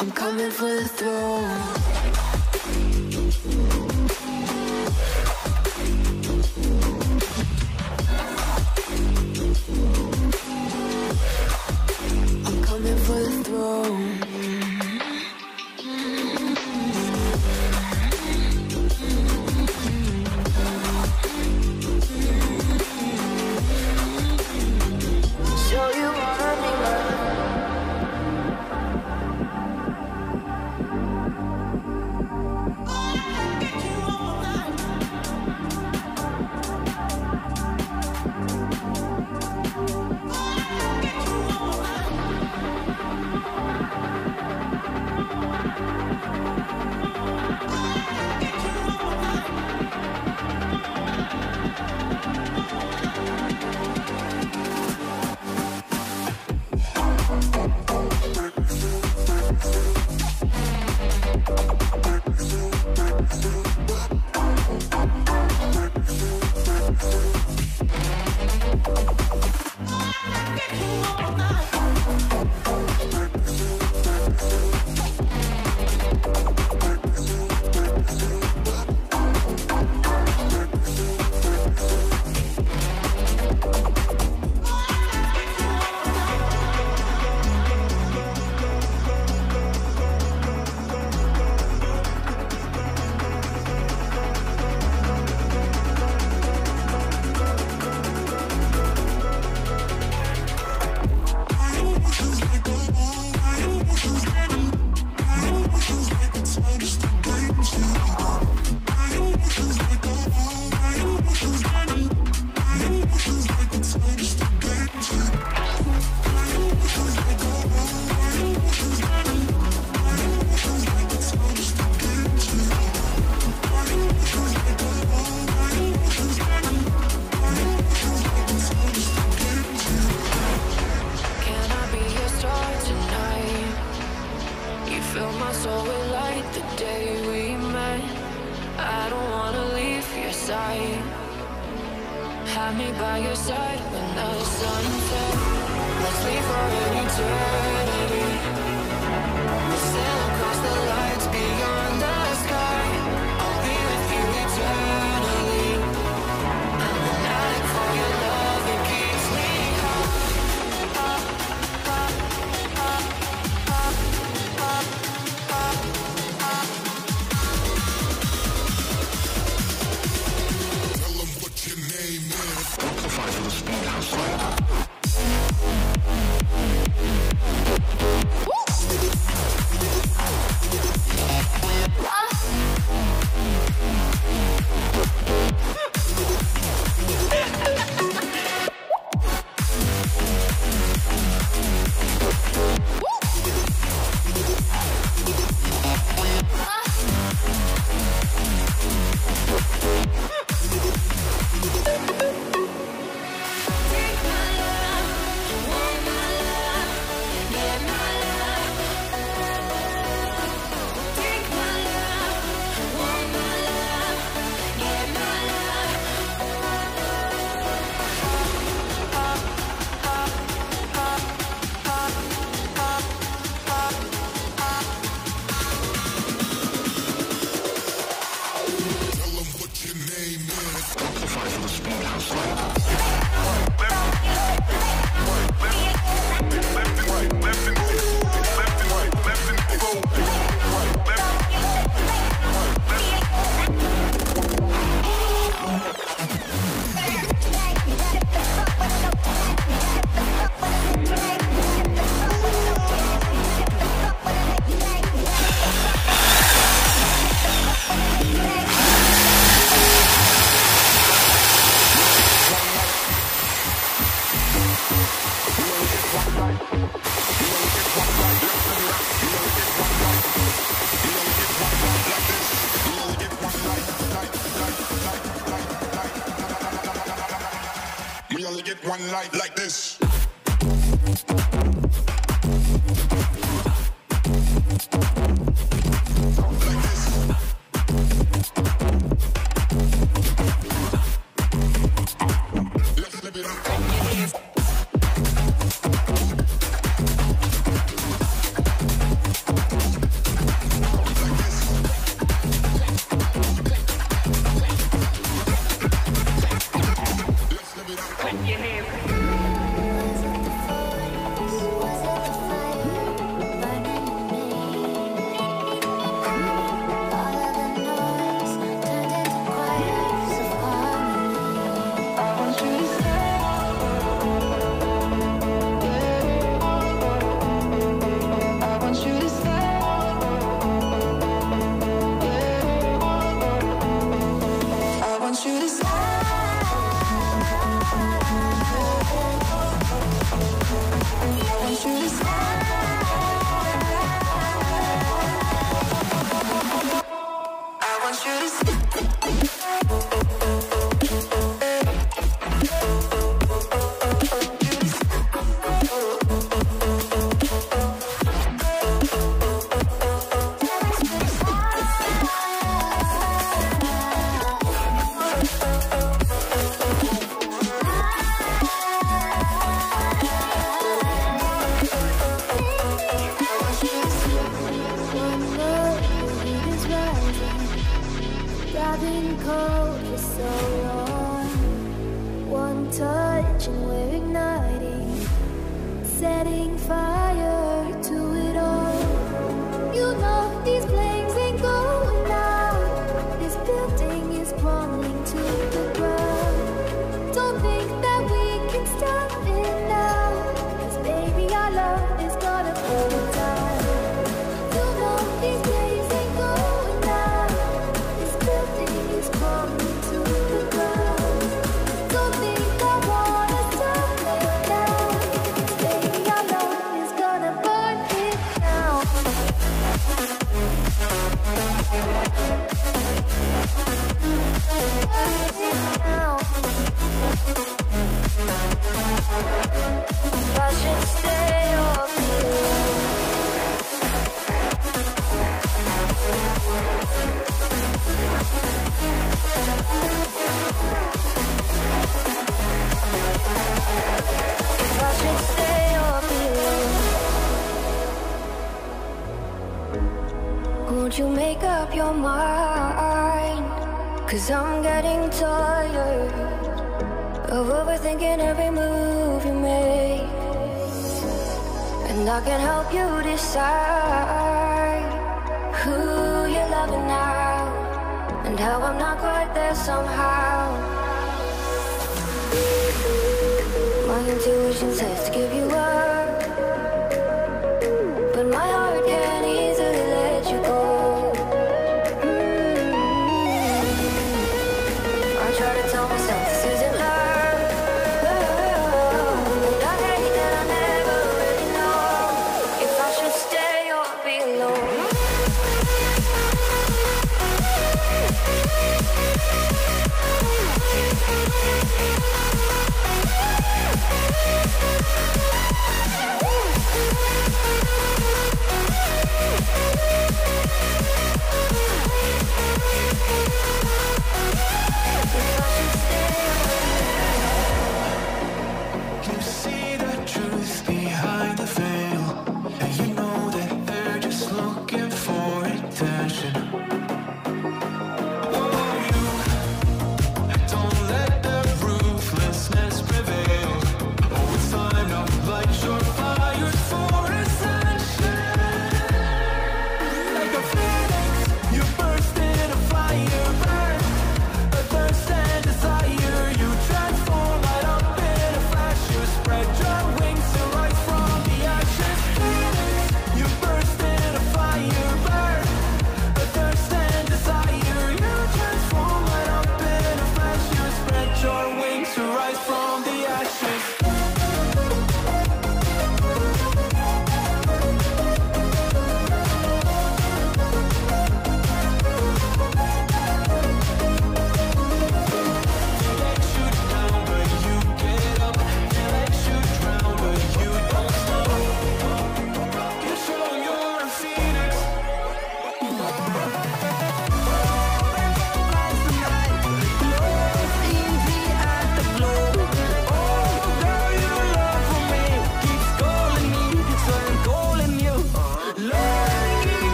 I'm coming for the throne. Have me by your side when the sun sets. Let's leave for an eternity. We'll sail across the lights beyond the sky. I'll be with you eternally. I'm an addict for your love, it keeps me high. Tell them what your name is. Fight for the speed house. We only get one night like this. Don't you make up your mind, 'cause I'm getting tired of overthinking every move you make. And I can help you decide who you're loving now, and how I'm not quite there somehow. My intuition says to